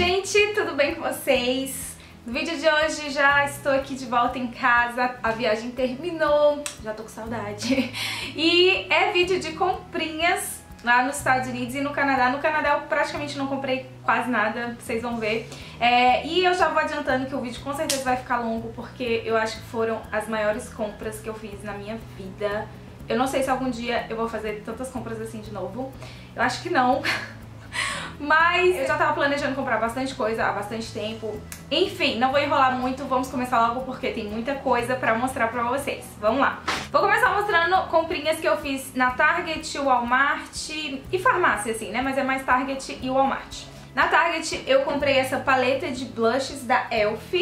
gente, tudo bem com vocês? No vídeo de hoje já estou aqui de volta em casa, a viagem terminou, já tô com saudade. E é vídeo de comprinhas lá nos Estados Unidos e no Canadá. No Canadá eu praticamente não comprei quase nada, vocês vão ver. E eu já vou adiantando que o vídeo com certeza vai ficar longo, porque eu acho que foram as maiores compras que eu fiz na minha vida. Eu não sei se algum dia eu vou fazer tantas compras assim de novo. Eu acho que não. Mas eu já tava planejando comprar bastante coisa há bastante tempo. Enfim, não vou enrolar muito, vamos começar logo porque tem muita coisa pra mostrar pra vocês. Vamos lá. Vou começar mostrando comprinhas que eu fiz na Target, Walmart e farmácia, assim, né? Mas é mais Target e Walmart. Na Target eu comprei essa paleta de blushes da ELF.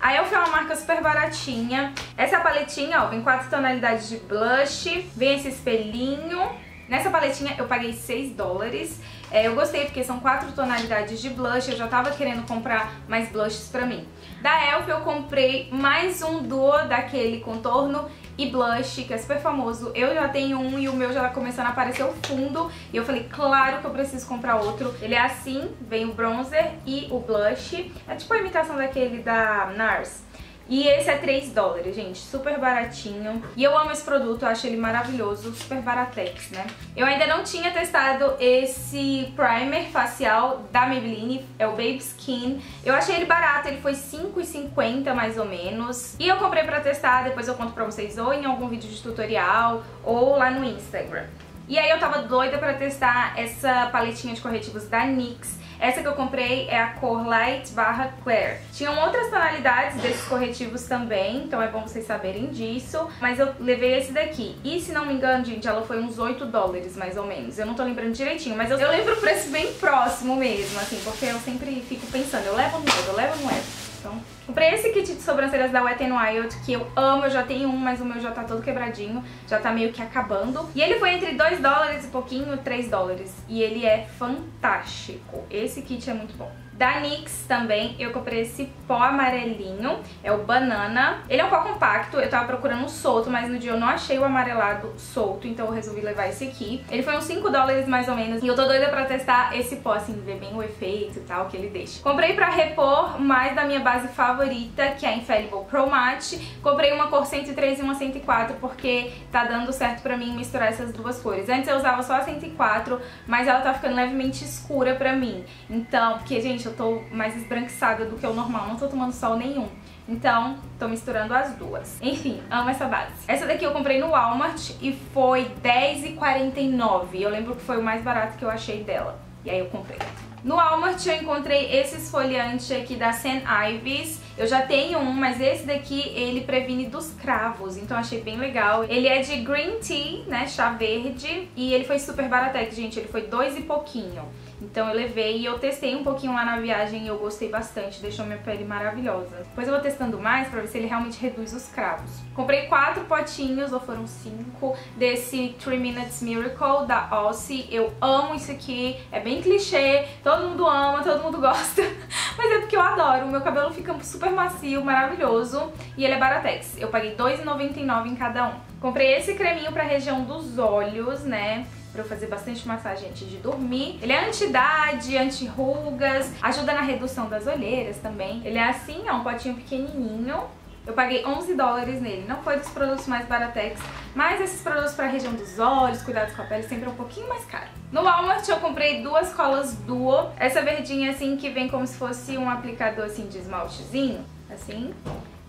A ELF é uma marca super baratinha. Essa paletinha, ó, vem 4 tonalidades de blush, vem esse espelhinho. Nessa paletinha eu paguei 6 dólares. Eu gostei porque são 4 tonalidades de blush, eu já tava querendo comprar mais blushes pra mim. Da ELF eu comprei mais um Duo daquele contorno e blush, que é super famoso. Eu já tenho um e o meu já tá começando a aparecer o fundo. E eu falei, claro que eu preciso comprar outro. Ele é assim, vem o bronzer e o blush. É tipo a imitação daquele da Nars. E esse é 3 dólares, gente, super baratinho. E eu amo esse produto, eu acho ele maravilhoso, super baratex, né? Eu ainda não tinha testado esse primer facial da Maybelline, é o Baby Skin. Eu achei ele barato, ele foi R$5,50 mais ou menos. E eu comprei pra testar, depois eu conto pra vocês ou em algum vídeo de tutorial ou lá no Instagram. E aí eu tava doida pra testar essa paletinha de corretivos da NYX. Essa que eu comprei é a cor Light barra Claire. Tinham outras tonalidades desses corretivos também, então é bom vocês saberem disso. Mas eu levei esse daqui. E se não me engano, gente, ela foi uns 8 dólares mais ou menos. Eu não tô lembrando direitinho, mas eu lembro o preço bem próximo mesmo, assim, porque eu sempre fico pensando, eu levo ou não levo, eu levo ou não levo. Então, comprei esse kit de sobrancelhas da Wet n Wild, que eu amo, eu já tenho um, mas o meu já tá todo quebradinho, já tá meio que acabando. E ele foi entre 2 dólares e pouquinho, 3 dólares, e ele é fantástico, esse kit é muito bom. Da NYX também, eu comprei esse pó amarelinho, é o Banana. Ele é um pó compacto, eu tava procurando um solto, mas no dia eu não achei o amarelado solto, então eu resolvi levar esse aqui. Ele foi uns 5 dólares mais ou menos, e eu tô doida pra testar esse pó, assim, ver bem o efeito e tal que ele deixa. Comprei pra repor mais da minha base favorita, que é a Infallible Pro Matte. Comprei uma cor 103 e uma 104, porque tá dando certo pra mim misturar essas duas cores. Antes eu usava só a 104, mas ela tá ficando levemente escura pra mim. Então, porque, gente, eu tô mais esbranquiçada do que o normal, não tô tomando sol nenhum. Então, tô misturando as duas. Enfim, amo essa base. Essa daqui eu comprei no Walmart e foi R$10,49. Eu lembro que foi o mais barato que eu achei dela. E aí eu comprei. No Walmart eu encontrei esse esfoliante aqui da St. Ives. Eu já tenho um, mas esse daqui ele previne dos cravos, então achei bem legal. Ele é de green tea, né, chá verde, e ele foi super baratex, gente, ele foi 2 e pouquinho. Então eu levei e eu testei um pouquinho lá na viagem e eu gostei bastante, deixou minha pele maravilhosa. Depois eu vou testando mais pra ver se ele realmente reduz os cravos. Comprei 4 potinhos, ou foram 5, desse 3 Minutes Miracle da Aussie. Eu amo isso aqui, é bem clichê, todo mundo ama, todo mundo gosta, mas é porque eu adoro, o meu cabelo fica super macio, maravilhoso, e ele é baratex. Eu paguei R$2,99 em cada um. Comprei esse creminho pra região dos olhos, né? Pra eu fazer bastante massagem antes de dormir. Ele é anti-idade, anti-rugas, ajuda na redução das olheiras também. Ele é assim, ó, um potinho pequenininho. Eu paguei 11 dólares nele. Não foi dos produtos mais baratex, mas esses produtos pra região dos olhos, cuidados com a pele, sempre é um pouquinho mais caro. No Walmart eu comprei 2 colas Duo. Essa verdinha assim que vem como se fosse um aplicador assim de esmaltezinho, assim.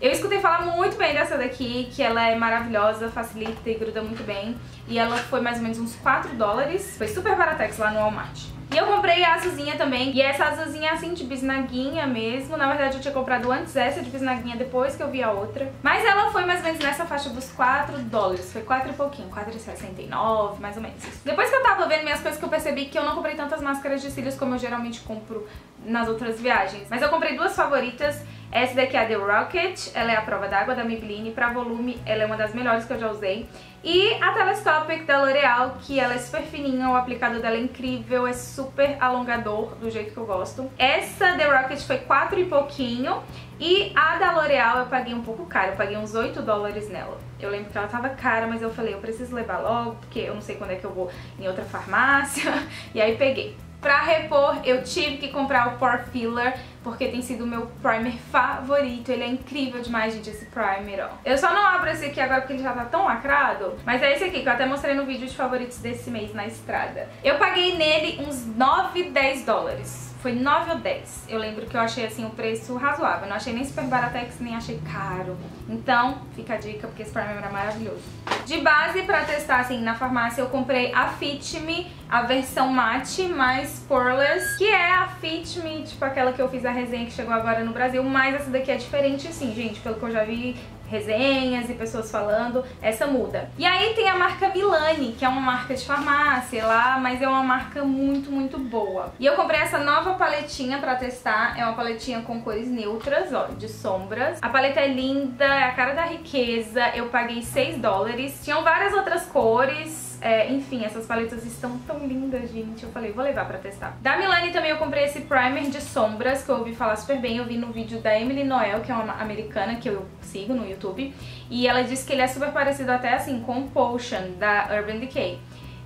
Eu escutei falar muito bem dessa daqui, que ela é maravilhosa, facilita e gruda muito bem. E ela foi mais ou menos uns 4 dólares. Foi super baratex lá no Walmart. E eu comprei a azulzinha também. E essa azulzinha é assim, de bisnaguinha mesmo. Na verdade eu tinha comprado antes essa de bisnaguinha, depois que eu vi a outra. Mas ela foi mais ou menos nessa faixa dos 4 dólares. Foi 4 e pouquinho, 4,69 mais ou menos. Depois que eu tava vendo minhas coisas, que eu percebi que eu não comprei tantas máscaras de cílios como eu geralmente compro nas outras viagens. Mas eu comprei 2 favoritas. Essa daqui é a The Rocket, ela é a prova d'água da Maybelline, pra volume ela é uma das melhores que eu já usei. E a Telescopic da L'Oreal, que ela é super fininha, o aplicador dela é incrível, é super alongador, do jeito que eu gosto. Essa The Rocket foi 4 e pouquinho, e a da L'Oreal eu paguei um pouco caro, eu paguei uns 8 dólares nela. Eu lembro que ela tava cara, mas eu falei, eu preciso levar logo, porque eu não sei quando é que eu vou em outra farmácia, e aí peguei. Pra repor, eu tive que comprar o Pore Filler, porque tem sido o meu primer favorito. Ele é incrível demais, gente, esse primer, ó. Eu só não abro esse aqui agora porque ele já tá tão lacrado, mas é esse aqui, que eu até mostrei no vídeo de favoritos desse mês na estrada. Eu paguei nele uns 9, 10 dólares. Foi 9 ou 10. Eu lembro que eu achei, assim, um preço razoável. Não achei nem super baratex, nem achei caro. Então, fica a dica, porque esse primer era maravilhoso. De base, pra testar, assim, na farmácia, eu comprei a Fit Me, a versão matte, mais poreless, que é a Fit Me, tipo aquela que eu fiz a resenha que chegou agora no Brasil, mas essa daqui é diferente, assim, gente, pelo que eu já vi resenhas e pessoas falando, essa muda. E aí tem a marca Milani, que é uma marca de farmácia lá, mas é uma marca muito, muito boa. E eu comprei essa nova paletinha pra testar, é uma paletinha com cores neutras, ó, de sombras. A paleta é linda, é a cara da riqueza, eu paguei 6 dólares, tinham várias outras cores. Enfim, essas paletas estão tão lindas, gente. Eu falei, vou levar pra testar. Da Milani também eu comprei esse primer de sombras, que eu ouvi falar super bem. Eu vi no vídeo da Emily Noel, que é uma americana que eu sigo no YouTube. E ela disse que ele é super parecido até, assim, com o Potion, da Urban Decay.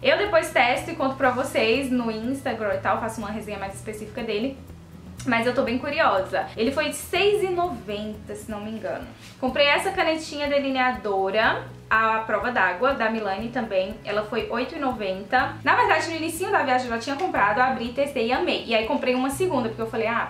Eu depois testo e conto pra vocês no Instagram e tal. Faço uma resenha mais específica dele. Mas eu tô bem curiosa. Ele foi R$6,90, se não me engano. Comprei essa canetinha delineadora, a prova d'água, da Milani também. Ela foi R$8,90. Na verdade, no início da viagem eu já tinha comprado, abri, testei e amei. E aí comprei uma segunda, porque eu falei, ah,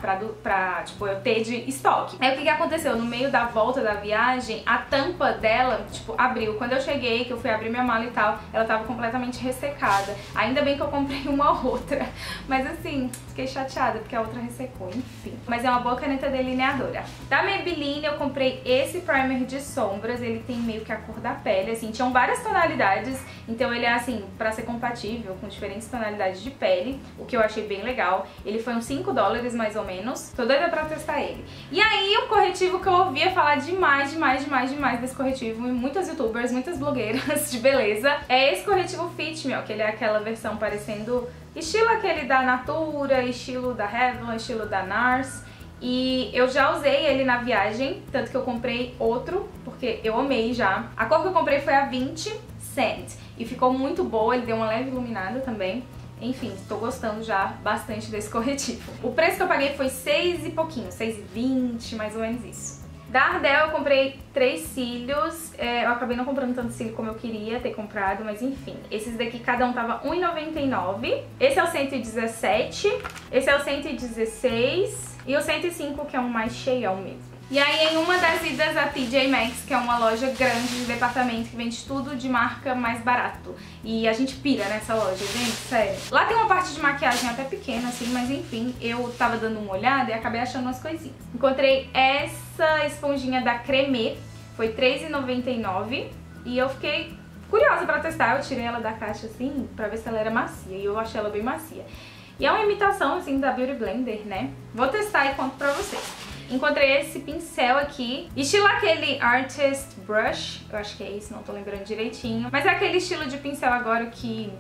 tipo, eu ter de estoque. Aí o que que aconteceu? No meio da volta da viagem, a tampa dela, tipo, abriu. Quando eu cheguei, que eu fui abrir minha mala e tal, ela tava completamente ressecada. Ainda bem que eu comprei uma outra. Mas assim, fiquei chateada, porque a outra ressecou, enfim. Mas é uma boa caneta delineadora. Da Maybelline, eu comprei esse primer de sombras. Ele tem meio que a cor da pele, assim, tinham várias tonalidades, então ele é, assim, pra ser compatível com diferentes tonalidades de pele, o que eu achei bem legal. Ele foi uns 5 dólares, mais ou menos. Tô doida pra testar ele. E aí, o corretivo que eu ouvia falar demais, demais, demais, demais desse corretivo, e muitas youtubers, muitas blogueiras de beleza, é esse corretivo Fit Me, ó, que ele é aquela versão parecendo estilo aquele da Natura, estilo da Revlon, estilo da Nars. E eu já usei ele na viagem, tanto que eu comprei outro, porque eu amei já. A cor que eu comprei foi a 20 Cent, e ficou muito boa, ele deu uma leve iluminada também. Enfim, tô gostando já bastante desse corretivo. O preço que eu paguei foi 6 e pouquinho, 6,20, mais ou menos isso. Da Ardell eu comprei 3 cílios, eu acabei não comprando tanto cílio como eu queria ter comprado, mas enfim. Esses daqui cada um tava R$1,99, esse é o 117, esse é o 116 e o 105, que é um mais cheião mesmo. E aí, em uma das idas a TJ Maxx, que é uma loja grande de departamento que vende tudo de marca mais barato. E a gente pira nessa loja, gente, sério. Lá tem uma parte de maquiagem até pequena, assim, mas enfim, eu tava dando uma olhada e acabei achando umas coisinhas. Encontrei essa esponjinha da Cremê, foi R$3,99 e eu fiquei curiosa pra testar. Eu tirei ela da caixa, assim, pra ver se ela era macia, e eu achei ela bem macia. E é uma imitação, assim, da Beauty Blender, né? Vou testar e conto pra vocês. Encontrei esse pincel aqui, estilo aquele Artist Brush, eu acho que é isso, não tô lembrando direitinho. Mas é aquele estilo de pincel agora que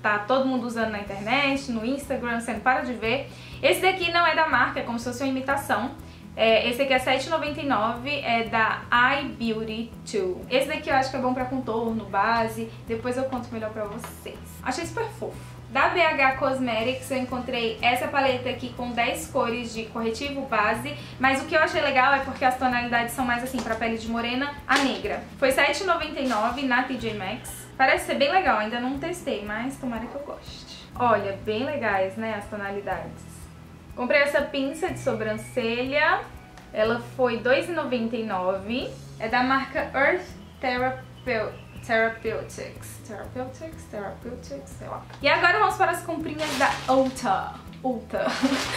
tá todo mundo usando na internet, no Instagram, você não para de ver. Esse daqui não é da marca, é como se fosse uma imitação. Esse aqui é R$7,99, é da iBeauty 2. Esse daqui eu acho que é bom pra contorno, base, depois eu conto melhor pra vocês. Achei super fofo. Da BH Cosmetics eu encontrei essa paleta aqui com 10 cores de corretivo base, mas o que eu achei legal é porque as tonalidades são mais assim pra pele de morena a negra. Foi R$7,99 na TJ Maxx. Parece ser bem legal, ainda não testei, mas tomara que eu goste. Olha, bem legais, né, as tonalidades. Comprei essa pinça de sobrancelha, ela foi R$2,99, é da marca Earth Therapeutics, sei lá. E agora vamos para as comprinhas da Ulta,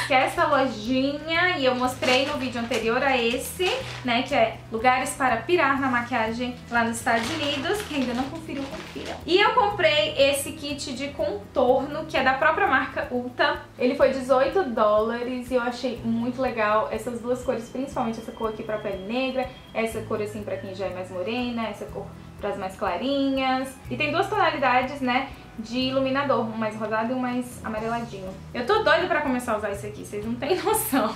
que é essa lojinha, e eu mostrei no vídeo anterior a esse, né, que é lugares para pirar na maquiagem lá nos Estados Unidos. Quem ainda não conferiu, confira. E eu comprei esse kit de contorno, que é da própria marca Ulta. Ele foi 18 dólares e eu achei muito legal essas duas cores, principalmente essa cor aqui para pele negra, essa cor assim para quem já é mais morena, essa cor para as mais clarinhas. E tem duas tonalidades, né, de iluminador, um mais rosado e um mais amareladinho. Eu tô doida pra começar a usar isso aqui, vocês não têm noção.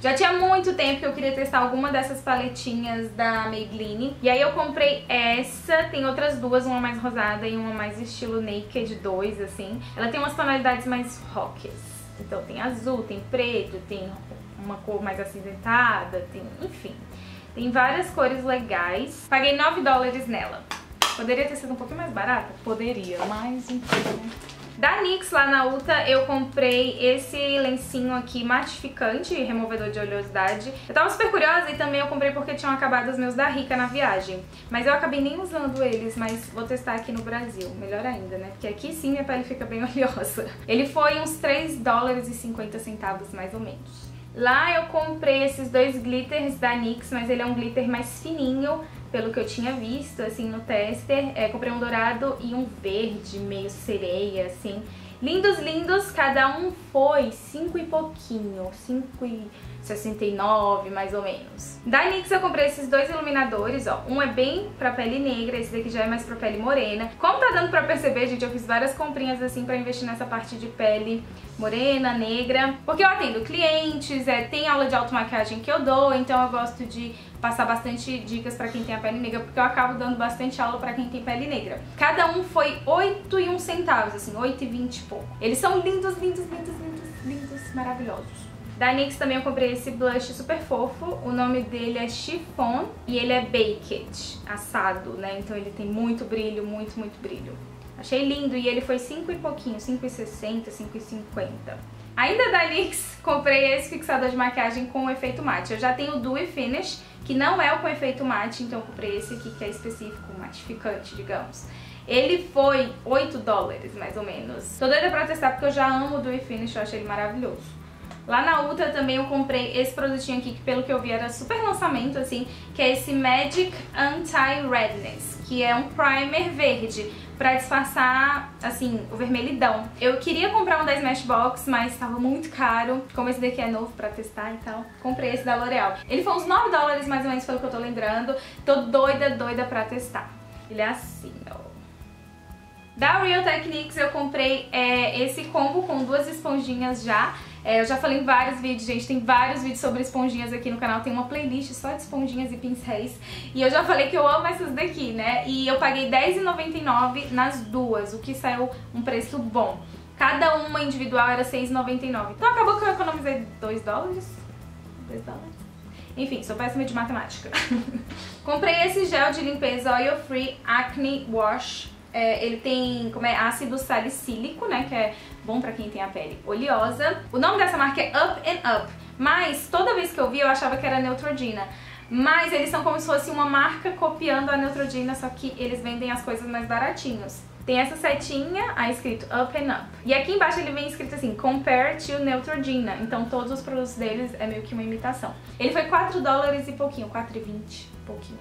Já tinha muito tempo que eu queria testar alguma dessas paletinhas da Maybelline. E aí eu comprei essa, tem outras duas, uma mais rosada e uma mais estilo Naked 2, assim. Ela tem umas tonalidades mais rockers. Então tem azul, tem preto, tem uma cor mais acinzentada, tem, enfim. Tem várias cores legais. Paguei 9 dólares nela. Poderia ter sido um pouquinho mais barata? Poderia, mas enfim. Da NYX, lá na Ulta, eu comprei esse lencinho aqui matificante, removedor de oleosidade. Eu tava super curiosa e também eu comprei porque tinham acabado os meus da Rica na viagem. Mas eu acabei nem usando eles, mas vou testar aqui no Brasil. Melhor ainda, né? Porque aqui sim minha pele fica bem oleosa. Ele foi uns 3 dólares e 50 centavos, mais ou menos. Lá eu comprei esses dois glitters da NYX, mas ele é um glitter mais fininho, pelo que eu tinha visto, assim, no tester. Comprei um dourado e um verde, meio sereia, assim. Lindos, lindos, cada um foi 5 e pouquinho, 5,69 mais ou menos. Da NYX eu comprei esses dois iluminadores, ó. Um é bem pra pele negra, esse daqui já é mais pra pele morena. Como tá dando pra perceber, gente, eu fiz várias comprinhas assim pra investir nessa parte de pele morena, negra. Porque eu atendo clientes, tem aula de automaquiagem que eu dou, então eu gosto de passar bastante dicas pra quem tem a pele negra, porque eu acabo dando bastante aula pra quem tem pele negra. Cada um foi 8,01 centavos, assim, 8,20 e pouco. Eles são lindos, lindos, lindos, lindos, lindos, maravilhosos. Da NYX também eu comprei esse blush super fofo, o nome dele é Chiffon e ele é baked, assado, né? Então ele tem muito brilho, muito, muito brilho. Achei lindo e ele foi 5 e pouquinho, 5,60, 5,50. Ainda da NYX, comprei esse fixador de maquiagem com efeito mate. Eu já tenho o Duo Finish, que não é o com efeito mate, então eu comprei esse aqui que é específico, matificante, digamos. Ele foi 8 dólares, mais ou menos. Tô doida pra testar porque eu já amo o Duo Finish, eu achei ele maravilhoso. Lá na Ulta também eu comprei esse produtinho aqui, que pelo que eu vi era super lançamento, assim, que é esse Magic Anti-Redness, que é um primer verde, pra disfarçar, assim, o vermelhidão. Eu queria comprar um da Smashbox, mas tava muito caro. Como esse daqui é novo pra testar e tal, comprei esse da L'Oreal. Ele foi uns 9 dólares, mais ou menos, pelo que eu tô lembrando. Tô doida, doida pra testar. Ele é assim, ó. Da Real Techniques eu comprei esse combo com duas esponjinas já. Eu já falei em vários vídeos, gente, tem vários vídeos sobre esponjinhas aqui no canal, tem uma playlist só de esponjinhas e pincéis. E eu já falei que eu amo essas daqui, né? E eu paguei R$10,99 nas duas, o que saiu um preço bom. Cada uma individual era R$6,99. Então acabou que eu economizei 2 dólares? 2 dólares? Enfim, sou péssima de matemática. Comprei esse gel de limpeza Oil Free Acne Wash. Ele tem ácido salicílico, né, que é bom pra quem tem a pele oleosa. O nome dessa marca é Up and Up, mas toda vez que eu vi eu achava que era Neutrogena. Mas eles são como se fosse uma marca copiando a Neutrogena, só que eles vendem as coisas mais baratinhos. Tem essa setinha, aí escrito Up and Up. E aqui embaixo ele vem escrito assim, Compare to Neutrogena. Então todos os produtos deles é meio que uma imitação. Ele foi 4 dólares e pouquinho, 4,20 pouquinho.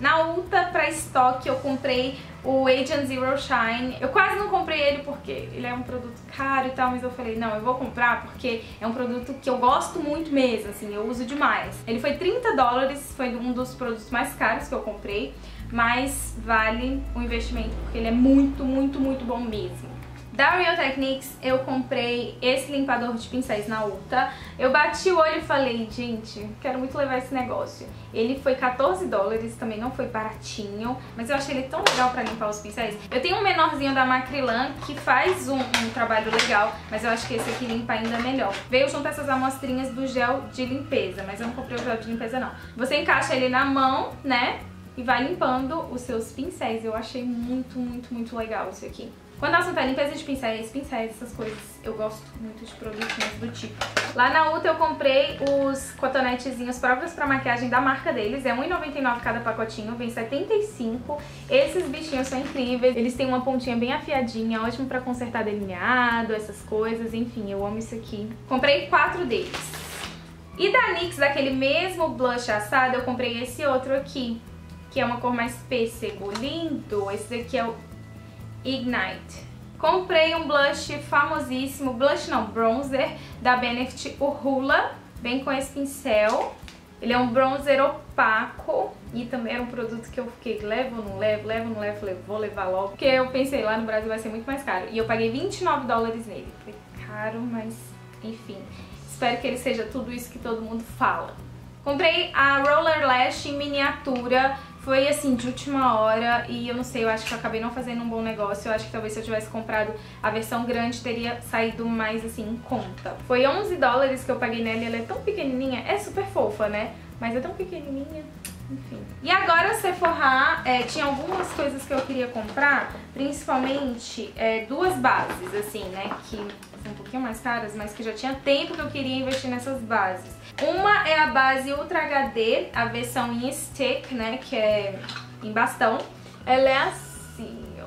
Na Ulta, pra estoque, eu comprei o Agent Zero Shine. Eu quase não comprei ele porque ele é um produto caro e tal, mas eu falei, não, eu vou comprar porque é um produto que eu gosto muito mesmo, assim, eu uso demais. Ele foi 30 dólares, foi um dos produtos mais caros que eu comprei, mas vale o investimento porque ele é muito, muito, muito bom mesmo. Da Real Techniques eu comprei esse limpador de pincéis na Ulta. Eu bati o olho e falei, gente, quero muito levar esse negócio. Ele foi 14 dólares, também não foi baratinho, mas eu achei ele tão legal pra limpar os pincéis. Eu tenho um menorzinho da Macrilan que faz um trabalho legal, mas eu acho que esse aqui limpa ainda melhor. Veio junto essas amostrinhas do gel de limpeza, mas eu não comprei o gel de limpeza não. Você encaixa ele na mão, né, e vai limpando os seus pincéis. Eu achei muito, muito, muito legal isso aqui. Quando o assunto é limpeza de pincéis, essas coisas, eu gosto muito de produtinhos do tipo. Lá na Ulta eu comprei os cotonetezinhos próprios pra maquiagem da marca deles. É R$1,99 cada pacotinho, vem 75. Esses bichinhos são incríveis. Eles têm uma pontinha bem afiadinha, ótimo pra consertar delineado, essas coisas. Enfim, eu amo isso aqui. Comprei 4 deles. E da NYX, daquele mesmo blush assado, eu comprei esse outro aqui, que é uma cor mais pêssego. Lindo! Esse daqui é o Ignite. Comprei um blush famosíssimo, bronzer da Benefit Urula. Vem com esse pincel. Ele é um bronzer opaco e também era um produto que eu fiquei, levo ou não levo, falei, vou levar logo. Porque eu pensei, lá no Brasil vai ser muito mais caro. E eu paguei 29 dólares nele. Foi caro, mas enfim. Espero que ele seja tudo isso que todo mundo fala. Comprei a Roller Lash em miniatura. Foi assim, de última hora, e eu não sei, eu acho que eu acabei não fazendo um bom negócio. Eu acho que talvez se eu tivesse comprado a versão grande, teria saído mais, assim, em conta. Foi 11 dólares que eu paguei nela, ela é tão pequenininha, é super fofa, né? Mas é tão pequenininha, enfim. E agora a Sephora, tinha algumas coisas que eu queria comprar, principalmente duas bases, assim, né, que são um pouquinho mais caras, mas que já tinha tempo que eu queria investir nessas bases. Uma é a base Ultra HD, a versão em stick, né, que é em bastão. Ela é assim, ó.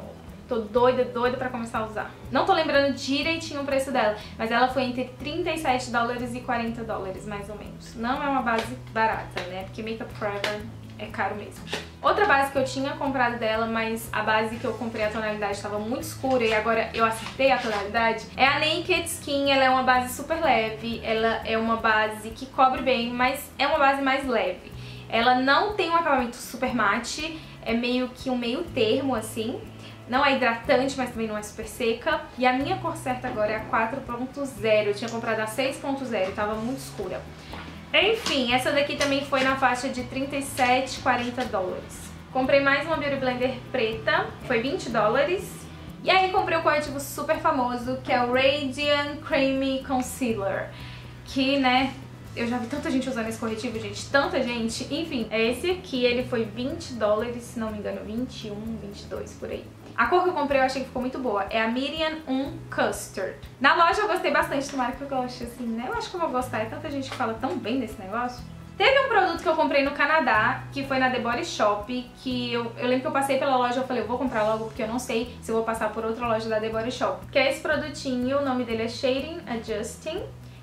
Tô doida pra começar a usar. Não tô lembrando direitinho o preço dela, mas ela foi entre 37 dólares e 40 dólares, mais ou menos. Não é uma base barata, né, porque Makeup Forever é caro mesmo. Outra base que eu tinha comprado dela, mas a base que eu comprei a tonalidade estava muito escura e agora eu acertei a tonalidade, é a Naked Skin. Ela é uma base super leve, ela é uma base que cobre bem, mas é uma base mais leve. Ela não tem um acabamento super mate, é meio que um meio termo assim. Não é hidratante, mas também não é super seca. E a minha cor certa agora é a 4.0, eu tinha comprado a 6.0, estava muito escura. Enfim, essa daqui também foi na faixa de 37, 40 dólares. Comprei mais uma Beauty Blender preta, foi 20 dólares. E aí comprei um corretivo super famoso, que é o Radiant Creamy Concealer. Que, né, eu já vi tanta gente usando esse corretivo, gente, tanta gente. Enfim, é esse aqui, ele foi 20 dólares, se não me engano, 21, 22, por aí. A cor que eu comprei eu achei que ficou muito boa, é a Medium 1 Custard. Na loja eu gostei bastante, tomara que eu goste, assim, né? Eu acho que eu vou gostar, é tanta gente que fala tão bem desse negócio. Teve um produto que eu comprei no Canadá, que foi na The Body Shop, que eu lembro que eu passei pela loja, eu falei, eu vou comprar logo, porque eu não sei se eu vou passar por outra loja da The Body Shop. Que é esse produtinho, o nome dele é Shading Adjusting.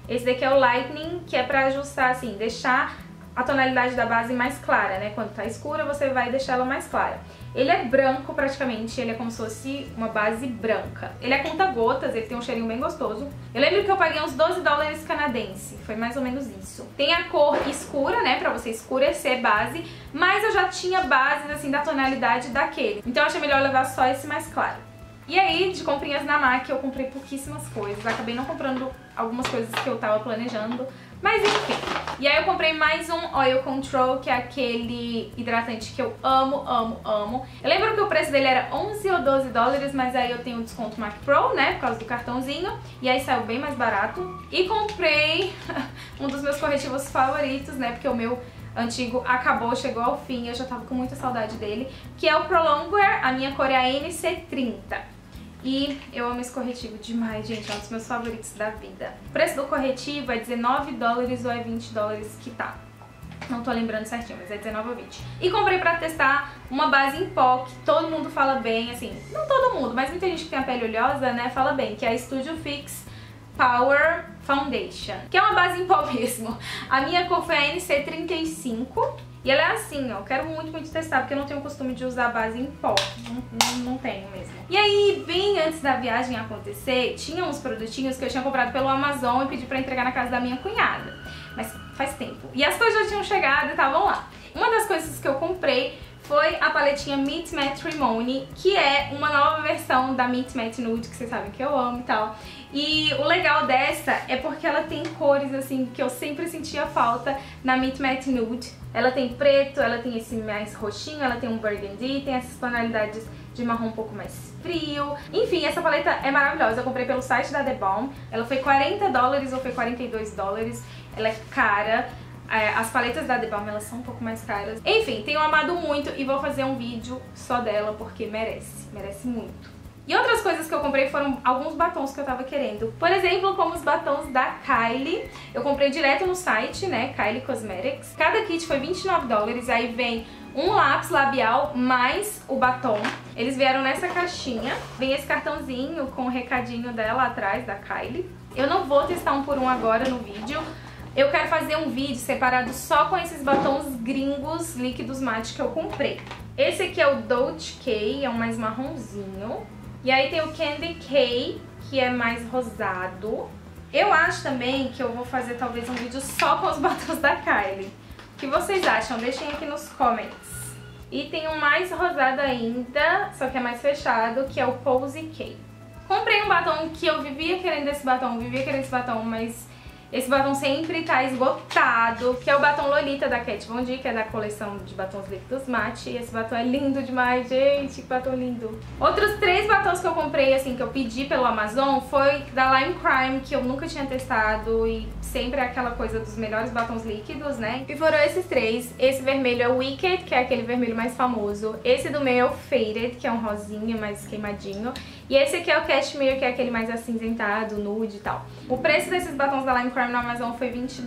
Esse daqui é o Lightning, que é pra ajustar, assim, deixar a tonalidade da base mais clara, né? Quando tá escura, você vai deixar ela mais clara. Ele é branco praticamente, ele é como se fosse uma base branca. Ele é conta-gotas, ele tem um cheirinho bem gostoso. Eu lembro que eu paguei uns 12 dólares canadense, foi mais ou menos isso. Tem a cor escura, né, pra você escurecer base, mas eu já tinha bases, assim, da tonalidade daquele. Então eu achei melhor levar só esse mais claro. E aí, de comprinhas na MAC, eu comprei pouquíssimas coisas. Acabei não comprando algumas coisas que eu tava planejando, mas enfim. E aí eu comprei mais um Oil Control, que é aquele hidratante que eu amo, amo. Eu lembro que o preço dele era 11 ou 12 dólares, mas aí eu tenho o desconto MAC Pro, né, por causa do cartãozinho. E aí saiu bem mais barato. E comprei um dos meus corretivos favoritos, né, porque o meu antigo acabou, chegou ao fim, eu já tava com muita saudade dele, que é o Prolongwear, a minha cor é a NC30. E eu amo esse corretivo demais, gente, é um dos meus favoritos da vida. O preço do corretivo é 19 dólares ou é 20 dólares que tá. Não tô lembrando certinho, mas é 19 ou 20. E comprei pra testar uma base em pó, que todo mundo fala bem, assim, não todo mundo, mas muita gente que tem a pele oleosa, né, fala bem, que é a Studio Fix Power Foundation, que é uma base em pó mesmo. A minha cor foi a NC35 e ela é assim, ó, eu quero muito testar, porque eu não tenho o costume de usar base em pó, não tenho mesmo. E aí, bem antes da viagem acontecer, tinha uns produtinhos que eu tinha comprado pelo Amazon e pedi pra entregar na casa da minha cunhada, mas faz tempo. E as coisas já tinham chegado e estavam lá. Uma das coisas que eu comprei foi a paletinha Meat Matte Nude, que é uma nova versão da Meat Matte Nude, que vocês sabem que eu amo e tal. E o legal dessa é porque ela tem cores, assim, que eu sempre sentia falta na Meat Matte Nude. Ela tem preto, ela tem esse mais roxinho, ela tem um burgundy, tem essas tonalidades de marrom um pouco mais frio. Enfim, essa paleta é maravilhosa, eu comprei pelo site da The Balm. Ela foi 40 dólares ou foi 42 dólares, ela é cara. As paletas da The Balm, elas são um pouco mais caras. Enfim, tenho amado muito e vou fazer um vídeo só dela porque merece, merece muito. E outras coisas que eu comprei foram alguns batons que eu tava querendo. Por exemplo, como os batons da Kylie. Eu comprei direto no site, né, Kylie Cosmetics. Cada kit foi 29 dólares, aí vem um lápis labial mais o batom. Eles vieram nessa caixinha. Vem esse cartãozinho com o recadinho dela atrás, da Kylie. Eu não vou testar um por um agora no vídeo. Eu quero fazer um vídeo separado só com esses batons gringos líquidos mate que eu comprei. Esse aqui é o Dolce K, é um mais marronzinho. E aí tem o Candy K, que é mais rosado. Eu acho também que eu vou fazer talvez um vídeo só com os batons da Kylie. O que vocês acham? Deixem aqui nos comments. E tem um mais rosado ainda, só que é mais fechado, que é o Pose K. Comprei um batom que eu vivia querendo esse batom, mas esse batom sempre tá esgotado, que é o batom Lolita da Kat Von D, que é da coleção de batons líquidos matte. E esse batom é lindo demais, gente, que batom lindo. Outros três batons que eu comprei, assim, que eu pedi pelo Amazon, foi da Lime Crime, que eu nunca tinha testado e sempre é aquela coisa dos melhores batons líquidos, né? E foram esses três. Esse vermelho é o Wicked, que é aquele vermelho mais famoso. Esse do meio é o Faded, que é um rosinho mais queimadinho. E esse aqui é o Cashmere, que é aquele mais acinzentado, nude e tal. O preço desses batons da Lime Crime no Amazon foi $20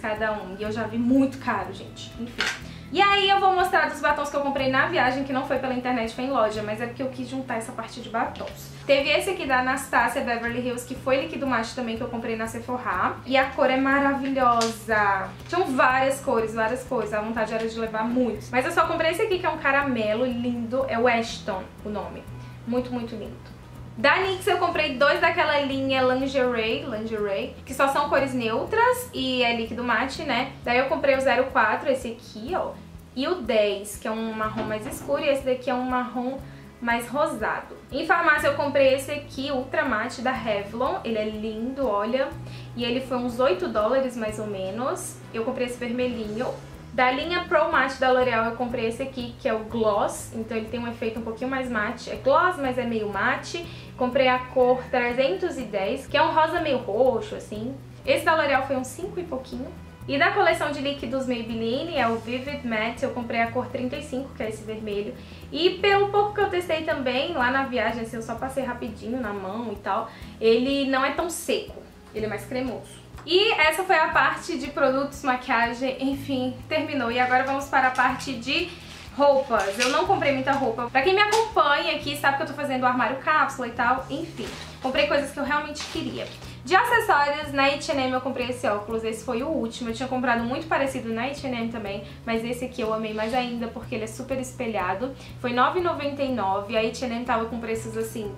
cada um. E eu já vi muito caro, gente. Enfim. E aí eu vou mostrar dos batons que eu comprei na viagem, que não foi pela internet, foi em loja, mas é porque eu quis juntar essa parte de batons. Teve esse aqui da Anastasia Beverly Hills, que foi líquido matte também, que eu comprei na Sephora. E a cor é maravilhosa. Tinham várias cores, a vontade era de levar muitos. Mas eu só comprei esse aqui, que é um caramelo lindo, é Weston o nome. Muito, muito lindo. Da NYX eu comprei dois daquela linha lingerie, que só são cores neutras e é líquido matte, né? Daí eu comprei o 04, esse aqui, ó, e o 10, que é um marrom mais escuro, e esse daqui é um marrom mais rosado. Em farmácia eu comprei esse aqui, Ultra Matte, da Revlon. Ele é lindo, olha, e ele foi uns $8 mais ou menos. Eu comprei esse vermelhinho. Da linha Pro Matte da L'Oreal eu comprei esse aqui, que é o Gloss, então ele tem um efeito um pouquinho mais matte. É gloss, mas é meio matte. Comprei a cor 310, que é um rosa meio roxo, assim. Esse da L'Oreal foi uns 5 e pouquinho. E da coleção de líquidos Maybelline, é o Vivid Matte, eu comprei a cor 35, que é esse vermelho. E pelo pouco que eu testei também, lá na viagem, assim, eu só passei rapidinho na mão e tal, ele não é tão seco, ele é mais cremoso. E essa foi a parte de produtos, maquiagem, enfim, terminou. E agora vamos para a parte de roupas. Eu não comprei muita roupa. Pra quem me acompanha aqui, sabe que eu tô fazendo o armário cápsula e tal, enfim. Comprei coisas que eu realmente queria. De acessórios, na H&M eu comprei esse óculos, esse foi o último. Eu tinha comprado muito parecido na H&M também, mas esse aqui eu amei mais ainda, porque ele é super espelhado. Foi R$9,99, a H&M tava com preços, assim,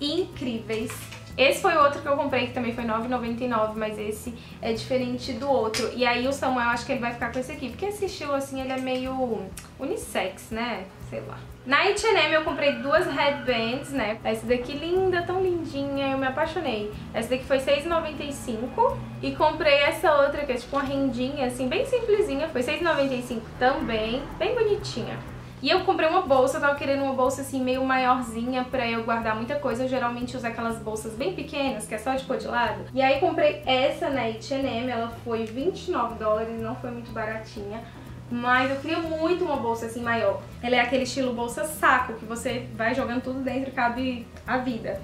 incríveis. Esse foi o outro que eu comprei, que também foi R$9,99, mas esse é diferente do outro. E aí o Samuel, acho que ele vai ficar com esse aqui, porque esse estilo, assim, ele é meio unissex, né? Sei lá. Na H&M eu comprei duas headbands, né? Essa daqui linda, tão lindinha, eu me apaixonei. Essa daqui foi R$6,95 e comprei essa outra, que é tipo uma rendinha, assim, bem simplesinha. Foi R$6,95 também, bem bonitinha. E eu comprei uma bolsa, eu tava querendo uma bolsa assim meio maiorzinha pra eu guardar muita coisa. Eu geralmente uso aquelas bolsas bem pequenas, que é só de pôr de lado. E aí comprei essa na H&M, ela foi $29, não foi muito baratinha. Mas eu queria muito uma bolsa assim maior. Ela é aquele estilo bolsa saco, que você vai jogando tudo dentro e cabe a vida.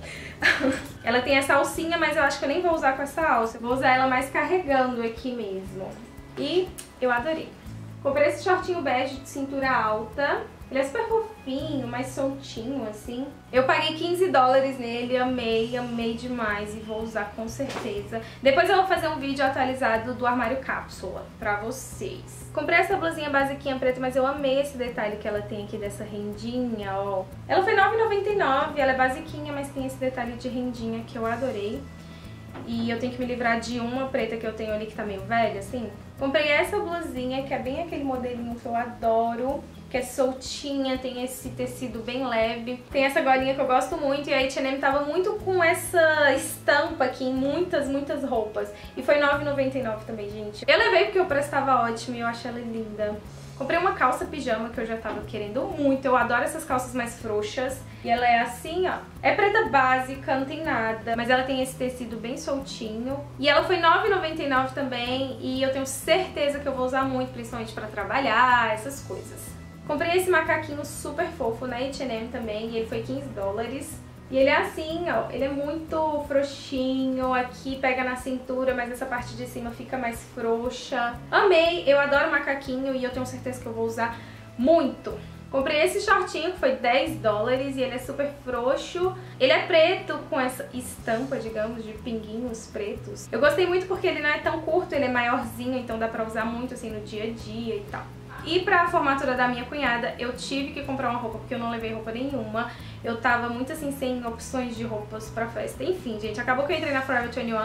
Ela tem essa alcinha, mas eu acho que eu nem vou usar com essa alça. Eu vou usar ela mais carregando aqui mesmo. E eu adorei. Comprei esse shortinho bege de cintura alta. Ele é super fofinho, mais soltinho, assim. Eu paguei $15 nele, amei, amei demais e vou usar com certeza. Depois eu vou fazer um vídeo atualizado do armário cápsula pra vocês. Comprei essa blusinha basiquinha preta, mas eu amei esse detalhe que ela tem aqui dessa rendinha, ó. Ela foi R$9,99, ela é basiquinha, mas tem esse detalhe de rendinha que eu adorei. E eu tenho que me livrar de uma preta que eu tenho ali que tá meio velha, assim. Comprei essa blusinha, que é bem aquele modelinho que eu adoro, que é soltinha, tem esse tecido bem leve. Tem essa golinha que eu gosto muito, e a H&M tava muito com essa estampa aqui em muitas, muitas roupas. E foi R$9,99 também, gente. Eu levei porque o preço tava ótimo e eu achei ela linda. Comprei uma calça pijama que eu já tava querendo muito. Eu adoro essas calças mais frouxas. E ela é assim, ó. É preta básica, não tem nada. Mas ela tem esse tecido bem soltinho. E ela foi R$9,99 também. E eu tenho certeza que eu vou usar muito, principalmente pra trabalhar, essas coisas. Comprei esse macaquinho super fofo na H&M também. E ele foi $15. E ele é assim, ó. Ele é muito frouxinho. Aqui pega na cintura, mas essa parte de cima fica mais frouxa. Amei! Eu adoro macaquinho e eu tenho certeza que eu vou usar muito. Comprei esse shortinho que foi $10 e ele é super frouxo. Ele é preto com essa estampa, digamos, de pinguinhos pretos. Eu gostei muito porque ele não é tão curto, ele é maiorzinho, então dá pra usar muito assim no dia a dia e tal. E pra formatura da minha cunhada, eu tive que comprar uma roupa, porque eu não levei roupa nenhuma. Eu tava muito, assim, sem opções de roupas pra festa. Enfim, gente, acabou que eu entrei na Forever 21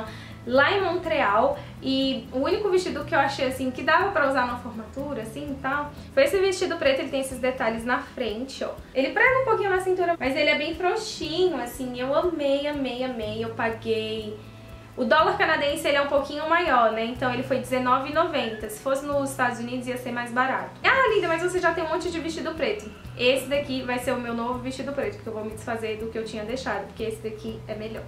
lá em Montreal, e o único vestido que eu achei assim que dava pra usar numa formatura assim e tal foi esse vestido preto. Ele tem esses detalhes na frente, ó, ele prega um pouquinho na cintura, mas ele é bem frouxinho assim. Eu amei, amei, amei. Eu paguei... O dólar canadense ele é um pouquinho maior, né? Então ele foi R$19,90. Se fosse nos Estados Unidos ia ser mais barato. Ah, linda, mas você já tem um monte de vestido preto. Esse daqui vai ser o meu novo vestido preto, porque eu vou me desfazer do que eu tinha deixado, porque esse daqui é melhor.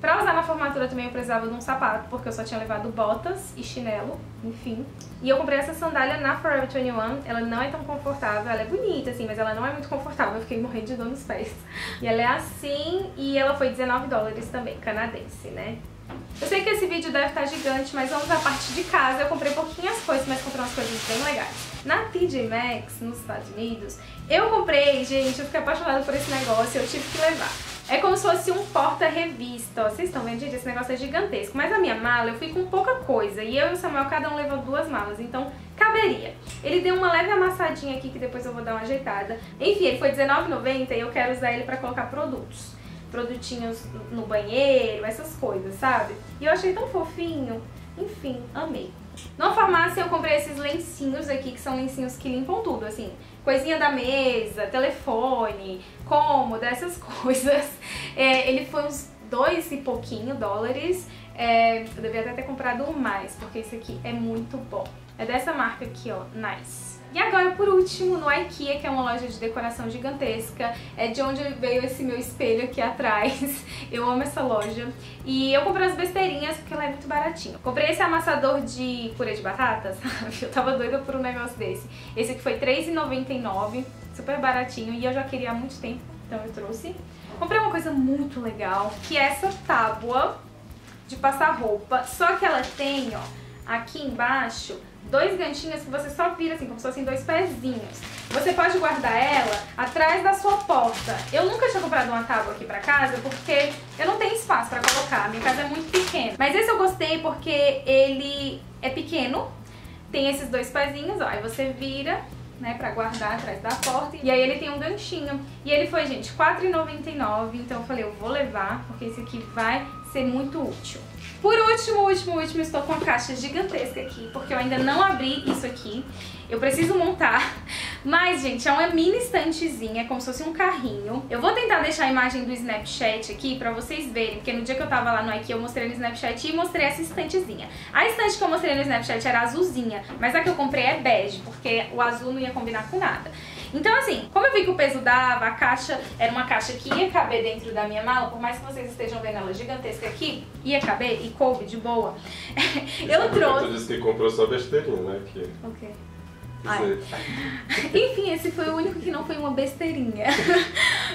Pra usar na formatura também eu precisava de um sapato, porque eu só tinha levado botas e chinelo, enfim. E eu comprei essa sandália na Forever 21. Ela não é tão confortável, ela é bonita assim, mas ela não é muito confortável. Eu fiquei morrendo de dor nos pés. E ela é assim, e ela foi $19 também, canadense, né? Eu sei que esse vídeo deve estar gigante, mas vamos à parte de casa. Eu comprei pouquinhas coisas, mas comprei umas coisas bem legais. Na TJ Maxx, nos Estados Unidos, eu comprei, gente, eu fiquei apaixonada por esse negócio, eu tive que levar. É como se fosse um porta-revista, ó, vocês estão vendo, gente, esse negócio é gigantesco. Mas a minha mala, eu fui com pouca coisa, e eu e o Samuel, cada um levou duas malas, então caberia. Ele deu uma leve amassadinha aqui, que depois eu vou dar uma ajeitada. Enfim, ele foi R$19,90 e eu quero usar ele pra colocar produtos. Produtinhos no banheiro, essas coisas, sabe? E eu achei tão fofinho. Enfim, amei. Na farmácia eu comprei esses lencinhos aqui, que são lencinhos que limpam tudo, assim. Coisinha da mesa, telefone, cômoda, essas coisas. É, ele foi uns $2 e pouquinho. É, eu devia até ter comprado mais, porque esse aqui é muito bom. É dessa marca aqui, ó, Nice. E agora, por último, no IKEA, que é uma loja de decoração gigantesca, é de onde veio esse meu espelho aqui atrás. Eu amo essa loja. E eu comprei as besteirinhas, porque ela é muito baratinha. Comprei esse amassador de purê de batata, sabe? Eu tava doida por um negócio desse. Esse aqui foi R$3,99, super baratinho, e eu já queria há muito tempo, então eu trouxe. Comprei uma coisa muito legal, que é essa tábua de passar roupa, só que ela tem, ó, aqui embaixo, dois ganchinhos que você só vira assim, como se fossem dois pezinhos. Você pode guardar ela atrás da sua porta. Eu nunca tinha comprado uma tábua aqui pra casa, porque eu não tenho espaço pra colocar. Minha casa é muito pequena. Mas esse eu gostei porque ele é pequeno, tem esses dois pezinhos, ó. Aí você vira, né, pra guardar atrás da porta. E aí ele tem um ganchinho. E ele foi, gente, R$4,99. Então eu falei, eu vou levar, porque esse aqui vai ser muito útil. Por último, estou com uma caixa gigantesca aqui, porque eu ainda não abri isso aqui. Eu preciso montar, mas, gente, é uma mini estantezinha, como se fosse um carrinho. Eu vou tentar deixar a imagem do Snapchat aqui pra vocês verem, porque no dia que eu tava lá no IKEA eu mostrei no Snapchat e mostrei essa estantezinha. A estante que eu mostrei no Snapchat era azulzinha, mas a que eu comprei é bege, porque o azul não ia combinar com nada. Então, assim, como eu vi que o peso dava, a caixa era uma caixa que ia caber dentro da minha mala, por mais que vocês estejam vendo ela gigantesca aqui, ia caber e coube de boa. Eu trouxe... Tu disse que comprou só besteirinha, né? Que... Ok. Ai. Enfim, esse foi o único que não foi uma besteirinha.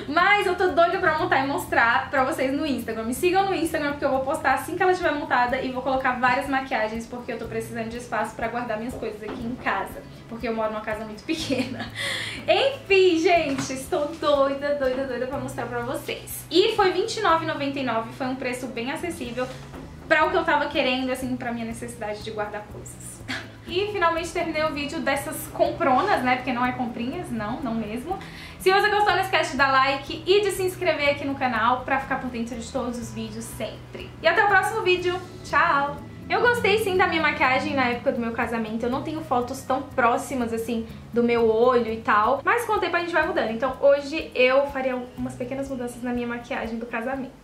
Mas eu tô doida pra montar e mostrar pra vocês no Instagram. Me sigam no Instagram, porque eu vou postar assim que ela estiver montada e vou colocar várias maquiagens, porque eu tô precisando de espaço pra guardar minhas coisas aqui em casa, porque eu moro numa casa muito pequena. Enfim, gente, estou doida, doida, doida pra mostrar pra vocês. E foi R$29,99, foi um preço bem acessível pra o que eu tava querendo, assim, pra minha necessidade de guardar coisas. E finalmente terminei o vídeo dessas compronas, né? Porque não é comprinhas, não mesmo. Se você gostou, não esquece de dar like e de se inscrever aqui no canal pra ficar por dentro de todos os vídeos sempre. E até o próximo vídeo. Tchau! Eu gostei sim da minha maquiagem na época do meu casamento. Eu não tenho fotos tão próximas assim do meu olho e tal, mas com o tempo a gente vai mudando. Então hoje eu faria umas pequenas mudanças na minha maquiagem do casamento.